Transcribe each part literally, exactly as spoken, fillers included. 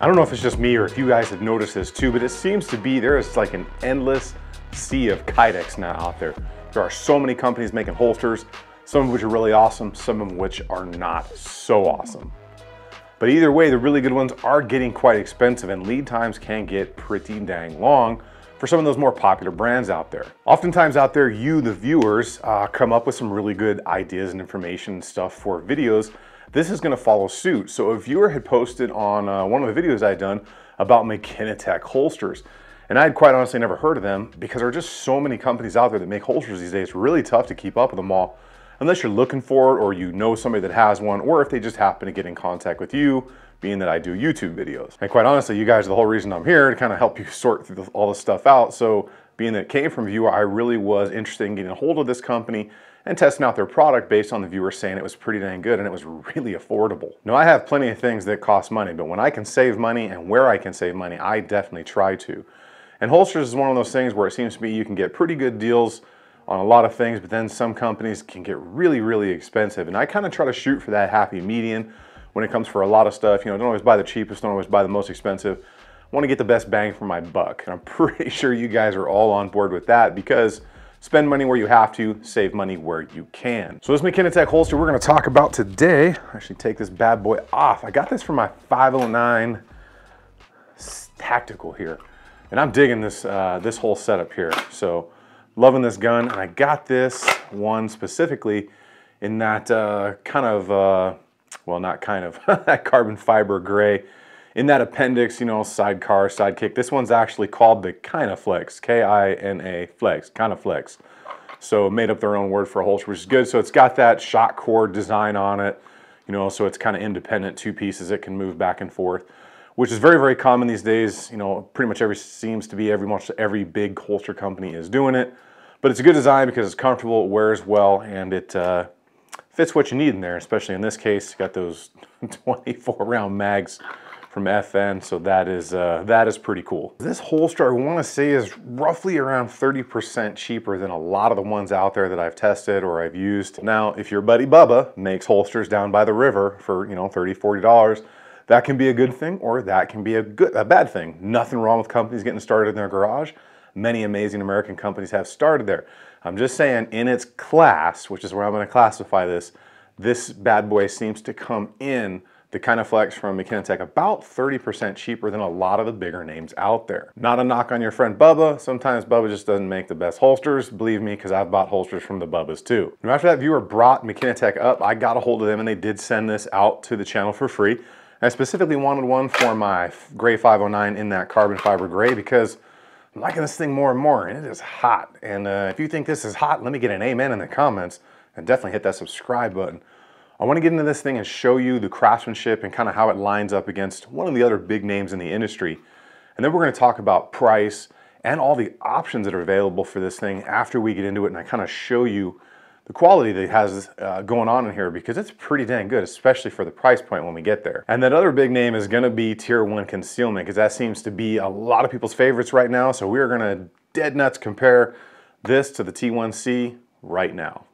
I don't know if it's just me or if you guys have noticed this too, but it seems to be there is like an endless sea of Kydex now out there. There are so many companies making holsters, some of which are really awesome, some of which are not so awesome. But either way, the really good ones are getting quite expensive and lead times can get pretty dang long for some of those more popular brands out there. Oftentimes out there, you, the viewers, uh, come up with some really good ideas and information and stuff for videos. This is gonna follow suit. So a viewer had posted on uh, one of the videos I'd done about McKinatec holsters. And I had quite honestly never heard of them because there are just so many companies out there that make holsters these days. It's really tough to keep up with them all unless you're looking for it or you know somebody that has one, or if they just happen to get in contact with you, being that I do YouTube videos. And quite honestly, you guys are the whole reason I'm here, to kind of help you sort through all this stuff out. So being that it came from a viewer, I really was interested in getting a hold of this company and testing out their product based on the viewer saying it was pretty dang good and it was really affordable. Now, I have plenty of things that cost money, but when I can save money and where I can save money, I definitely try to. And holsters is one of those things where it seems to me you can get pretty good deals on a lot of things, but then some companies can get really, really expensive. And I kind of try to shoot for that happy median when it comes for a lot of stuff. You know, don't always buy the cheapest, don't always buy the most expensive. I want to get the best bang for my buck. And I'm pretty sure you guys are all on board with that, because spend money where you have to, save money where you can. So this McKinatec holster we're gonna talk about today, actually take this bad boy off. I got this from my five oh nine Tactical here. And I'm digging this, uh, this whole setup here. So loving this gun, and I got this one specifically in that uh, kind of, uh, well, not kind of, that carbon fiber gray, in that appendix, you know, sidecar, sidekick. This one's actually called the Kina Flex, K I N A Flex, Kina Flex. So made up their own word for a holster, which is good. So it's got that shot cord design on it, you know, so it's kind of independent, two pieces, it can move back and forth, which is very, very common these days. You know, pretty much every, seems to be every, much every big holster company is doing it. But it's a good design because it's comfortable, it wears well, and it uh, fits what you need in there, especially in this case. You got those twenty-four round mags from F N, so that is, uh, that is pretty cool. This holster, I wanna say, is roughly around thirty percent cheaper than a lot of the ones out there that I've tested or I've used. Now, if your buddy Bubba makes holsters down by the river for, you know, thirty, forty dollars, that can be a good thing, or that can be a, good, a bad thing. Nothing wrong with companies getting started in their garage. Many amazing American companies have started there. I'm just saying, in its class, which is where I'm going to classify this, this bad boy seems to come in, the Kina Flex from McKinatec, about thirty percent cheaper than a lot of the bigger names out there. Not a knock on your friend Bubba. Sometimes Bubba just doesn't make the best holsters. Believe me, because I've bought holsters from the Bubbas too. And after that viewer brought McKinatec up, I got a hold of them and they did send this out to the channel for free. I specifically wanted one for my gray five oh nine in that carbon fiber gray because I'm liking this thing more and more, and it is hot. And uh, if you think this is hot, let me get an amen in the comments, and definitely hit that subscribe button. I want to get into this thing and show you the craftsmanship and kind of how it lines up against one of the other big names in the industry. And then we're going to talk about price and all the options that are available for this thing after we get into it, and I kind of show you the quality that it has uh, going on in here, because it's pretty dang good, especially for the price point when we get there. And that other big name is gonna be Tier One Concealment, because that seems to be a lot of people's favorites right now. So we're gonna dead nuts compare this to the T one C right now.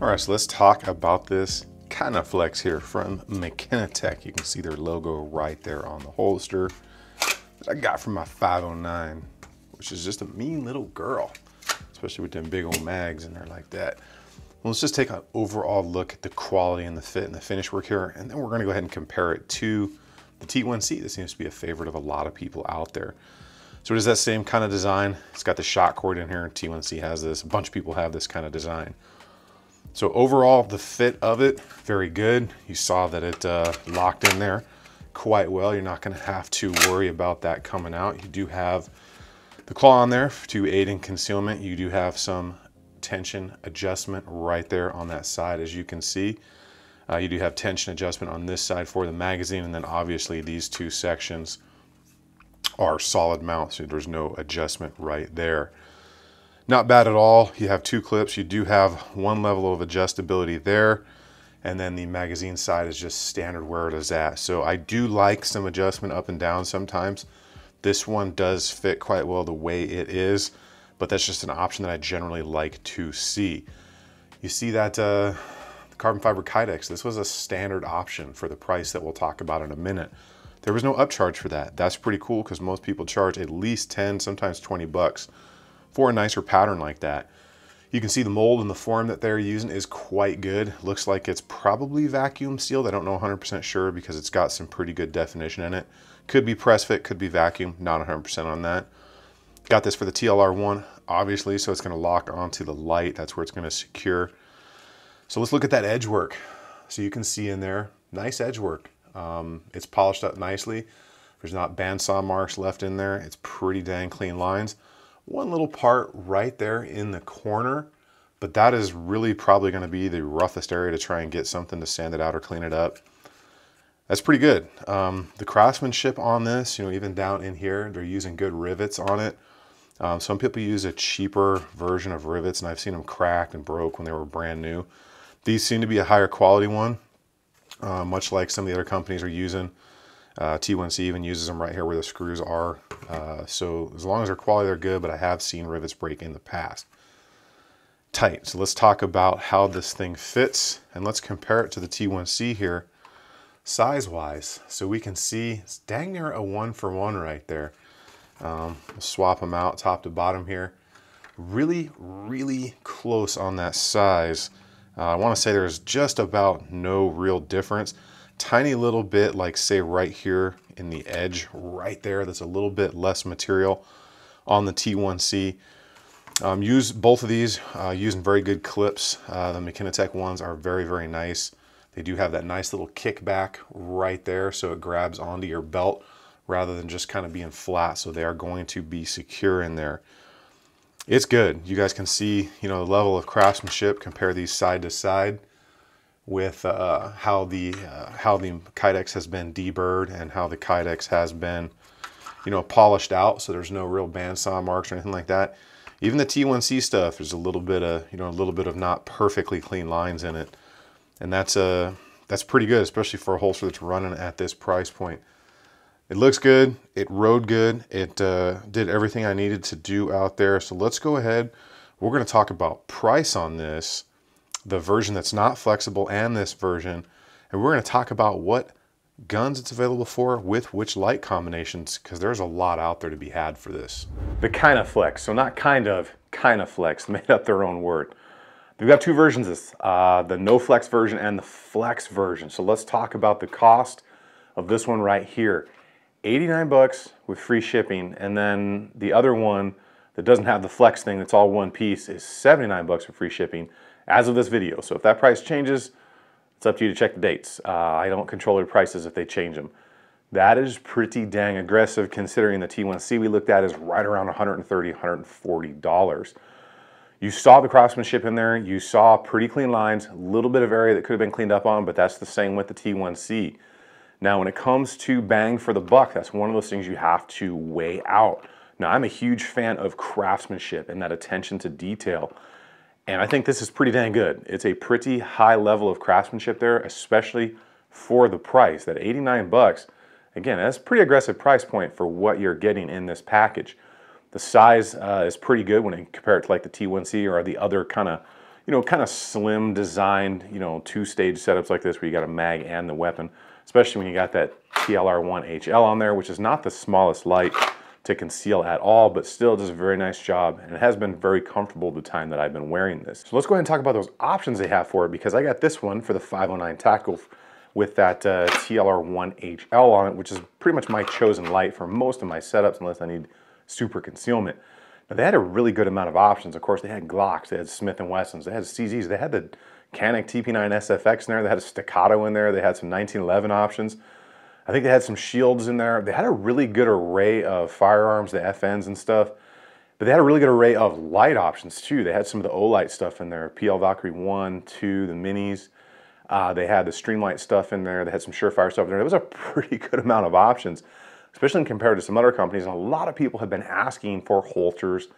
All right, so let's talk about this Kina Flex here from McKinatec. You can see their logo right there on the holster that I got from my five oh nine, which is just a mean little girl, especially with them big old mags in there like that. Well, let's just take an overall look at the quality and the fit and the finish work here, and then we're gonna go ahead and compare it to the T one C. This seems to be a favorite of a lot of people out there. So it is that same kind of design. It's got the shot cord in here. T one C has this, a bunch of people have this kind of design. So overall, the fit of it, very good. You saw that it uh, locked in there quite well. You're not gonna have to worry about that coming out. You do have the claw on there to aid in concealment. You do have some tension adjustment right there on that side, as you can see. Uh, you do have tension adjustment on this side for the magazine, and then obviously these two sections are solid mount, so there's no adjustment right there. Not bad at all. You have two clips. You do have one level of adjustability there, and then the magazine side is just standard where it is at. So I do like some adjustment up and down sometimes. This one does fit quite well the way it is, but that's just an option that I generally like to see. You see that uh, the carbon fiber Kydex, this was a standard option for the price that we'll talk about in a minute. There was no upcharge for that. That's pretty cool because most people charge at least ten, sometimes twenty bucks for a nicer pattern like that. You can see the mold and the form that they're using is quite good. Looks like it's probably vacuum sealed. I don't know one hundred percent sure because it's got some pretty good definition in it. Could be press fit, could be vacuum, not one hundred percent on that. Got this for the T L R one, obviously, so it's gonna lock onto the light. That's where it's gonna secure. So let's look at that edge work. So you can see in there, nice edge work. Um, it's polished up nicely. There's not bandsaw marks left in there. It's pretty dang clean lines. One little part right there in the corner, but that is really probably going to be the roughest area to try and get something to sand it out or clean it up. That's pretty good. Um, the craftsmanship on this, you know, even down in here, they're using good rivets on it. Um, some people use a cheaper version of rivets, and I've seen them cracked and broke when they were brand new. These seem to be a higher quality one, uh, much like some of the other companies are using. Uh, T one C even uses them right here where the screws are. Uh, so as long as they're quality, they're good, but I have seen rivets break in the past. Tight. So let's talk about how this thing fits, and let's compare it to the T one C here size-wise. So we can see it's dang near a one-for-one right there. Um, we'll swap them out top to bottom here. Really, really close on that size. Uh, I want to say there's just about no real difference. Tiny little bit, like say right here in the edge right there, that's a little bit less material on the T one C. Um, use both of these uh, using very good clips. Uh, the McKinatec ones are very, very nice. They do have that nice little kickback right there, so it grabs onto your belt rather than just kind of being flat. So they are going to be secure in there. It's good. You guys can see, you know, the level of craftsmanship. Compare these side to side with uh, how the uh, how the Kydex has been deburred and how the Kydex has been, you know, polished out. So there's no real bandsaw marks or anything like that. Even the T one C stuff, there's a little bit of, you know, a little bit of not perfectly clean lines in it, and that's a uh, that's pretty good, especially for a holster that's running at this price point. It looks good. It rode good. It uh, did everything I needed to do out there. So let's go ahead. We're going to talk about price on this, the version that's not flexible and this version, and we're going to talk about what guns it's available for with which light combinations, because there's a lot out there to be had for this. The Kina Flex, so not kind of, Kina Flex, made up their own word. We've got two versions of this, uh, the no flex version and the flex version. So let's talk about the cost of this one right here. eighty-nine bucks with free shipping, and then the other one that doesn't have the flex thing, that's all one piece, is seventy-nine bucks with free shipping as of this video. So if that price changes, it's up to you to check the dates. Uh, I don't control their prices if they change them. That is pretty dang aggressive considering the T one C we looked at is right around one hundred thirty, one hundred forty dollars. You saw the craftsmanship in there. You saw pretty clean lines, a little bit of area that could have been cleaned up on, but that's the same with the T one C. Now, when it comes to bang for the buck, that's one of those things you have to weigh out. Now, I'm a huge fan of craftsmanship and that attention to detail, and I think this is pretty dang good. It's a pretty high level of craftsmanship there, especially for the price. That eighty-nine bucks, again, that's a pretty aggressive price point for what you're getting in this package. The size uh, is pretty good when you compare it to like the T one C or the other kind of, you know, kind of slim designed, you know, two-stage setups like this where you got a mag and the weapon, especially when you got that T L R one H L on there, which is not the smallest light to conceal at all, but still does a very nice job, and it has been very comfortable the time that I've been wearing this. So let's go ahead and talk about those options they have for it, because I got this one for the five oh nine Tactical with that uh, T L R one H L on it, which is pretty much my chosen light for most of my setups unless I need super concealment. Now they had a really good amount of options. Of course, they had Glocks, they had Smith and Wessons, they had C Zs, they had the Canic T P nine S F X in there, they had a Staccato in there, they had some nineteen eleven options. I think they had some shields in there. They had a really good array of firearms, the F Ns and stuff, but they had a really good array of light options too. They had some of the Olight stuff in there, P L Valkyrie one, two, the minis. Uh, they had the Streamlight stuff in there. They had some Surefire stuff in there. There was a pretty good amount of options, especially compared to some other companies. And a lot of people have been asking for holsters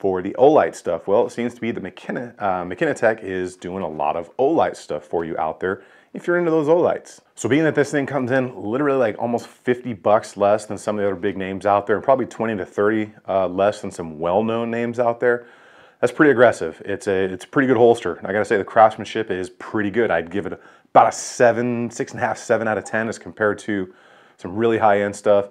for the Olight stuff. Well, it seems to be the McKina, uh, McKinatec is doing a lot of Olight stuff for you out there if you're into those Olights. So being that this thing comes in literally like almost fifty bucks less than some of the other big names out there, and probably twenty to thirty uh, less than some well-known names out there, that's pretty aggressive. It's a, it's a pretty good holster. And I gotta say the craftsmanship is pretty good. I'd give it about a seven, six and a half, seven out of ten as compared to some really high-end stuff.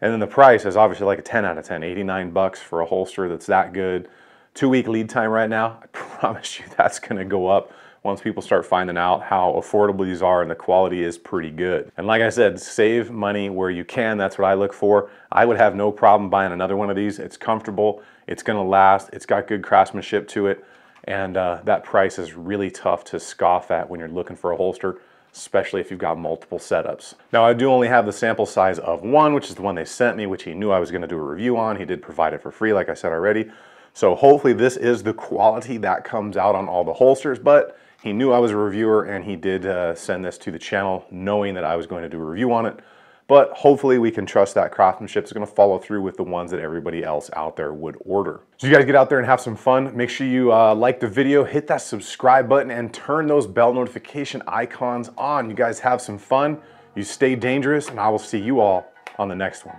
And then the price is obviously like a ten out of ten, eighty-nine bucks for a holster that's that good. Two-week lead time right now. I promise you that's gonna go up once people start finding out how affordable these are, and the quality is pretty good. And like I said, save money where you can. That's what I look for. I would have no problem buying another one of these. It's comfortable, it's gonna last, it's got good craftsmanship to it, and uh, that price is really tough to scoff at when you're looking for a holster, especially if you've got multiple setups. Now, I do only have the sample size of one, which is the one they sent me, which he knew I was gonna do a review on. He did provide it for free, like I said already. So hopefully this is the quality that comes out on all the holsters, but he knew I was a reviewer, and he did uh, send this to the channel knowing that I was going to do a review on it. But hopefully we can trust that craftsmanship is gonna follow through with the ones that everybody else out there would order. So you guys get out there and have some fun. Make sure you uh, like the video, hit that subscribe button, and turn those bell notification icons on. You guys have some fun, you stay dangerous, and I will see you all on the next one.